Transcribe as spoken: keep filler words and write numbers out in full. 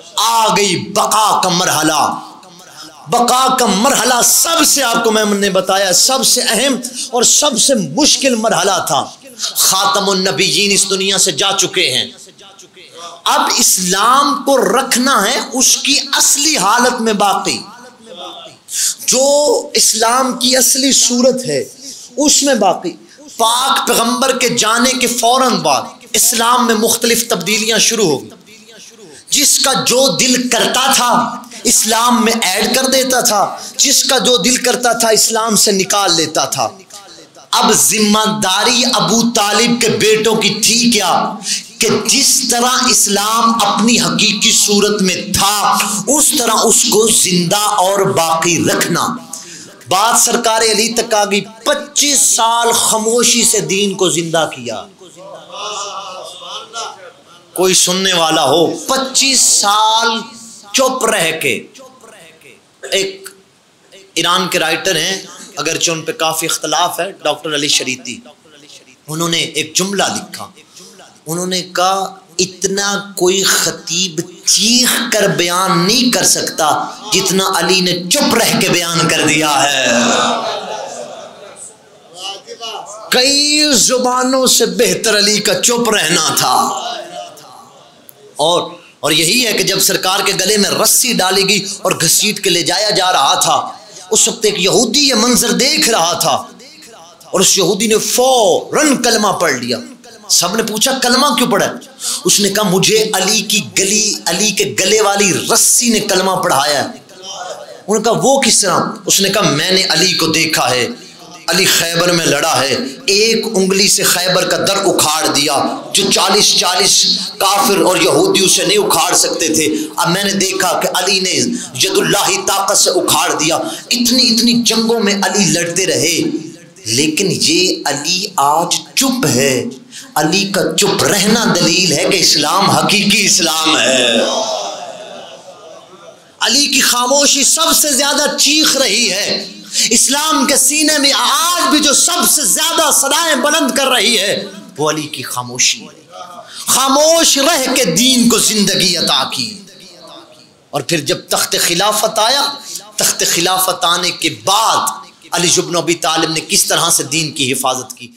आ गई बका का मरहला। बका का मरहला सबसे, आपको मैंने बताया, सबसे अहम और सबसे मुश्किल मरहला था। खातमुन्नबीयीन इस दुनिया से जा चुके हैं, अब इस्लाम को रखना है उसकी असली हालत में बाकी, जो इस्लाम की असली सूरत है उसमें बाकी। पाक पैगंबर के जाने के फौरन बाद इस्लाम में मुख्तलिफ तब्दीलियां शुरू हो गई। जिसका जो दिल करता था इस्लाम में ऐड कर देता था, जिसका जो दिल करता था इस्लाम से निकाल लेता था। अब जिम्मेदारी अबू तालिब के बेटों की थी क्या कि जिस तरह इस्लाम अपनी हकीकी सूरत में था उस तरह उसको जिंदा और बाकी रखना। बात सरकारे अली तक आ गई। पच्चीस साल खामोशी से दीन को जिंदा किया। कोई सुनने वाला हो, पच्चीस साल चुप रह के। एक ईरान के राइटर हैं, अगरचे उन पर काफ़ी इख्तलाफ है, डॉक्टर अली शरीती, उन्होंने एक जुमला लिखा। उन्होंने कहा इतना कोई खतीब चीख कर बयान नहीं कर सकता जितना अली ने चुप रह के बयान कर दिया है। कई जुबानों से बेहतर अली का चुप रहना था। और और यही है कि जब सरकार के गले में रस्सी डाली गई और घसीट के ले जाया जा रहा था, उस वक्त एक यहूदी यह मंजर देख रहा था और उस यहूदी ने फौरन कलमा पढ़ लिया। सब ने पूछा कलमा क्यों पढ़ा? उसने कहा मुझे अली की गली अली के गले वाली रस्सी ने कलमा पढ़ाया। उन्होंने कहा वो किस तरह? उसने कहा मैंने अली को देखा है, अली खैबर में लड़ा है, एक उंगली से खैबर का दर उखाड़ दिया जो चालीस चालीस काफिर और यहूदियों से नहीं उखाड़ सकते थे। अब मैंने देखा कि अली ने यदुल्लाह की ताकत से उखाड़ दिया। इतनी इतनी जंगों में अली लड़ते रहे, लेकिन ये अली आज चुप है। अली का चुप रहना दलील है कि इस्लाम हकीकी इस्लाम है। अली की खामोशी सबसे ज्यादा चीख रही है, इस्लाम के सीने में आज भी जो सबसे ज्यादा सदाएं बुलंद कर रही है वो अली की खामोशी है। खामोश रह के दीन को जिंदगी अता की। और फिर जब तख्त खिलाफत आया, तख्त खिलाफत आने के बाद अली इब्न अबी तालिब ने किस तरह से दीन की हिफाजत की।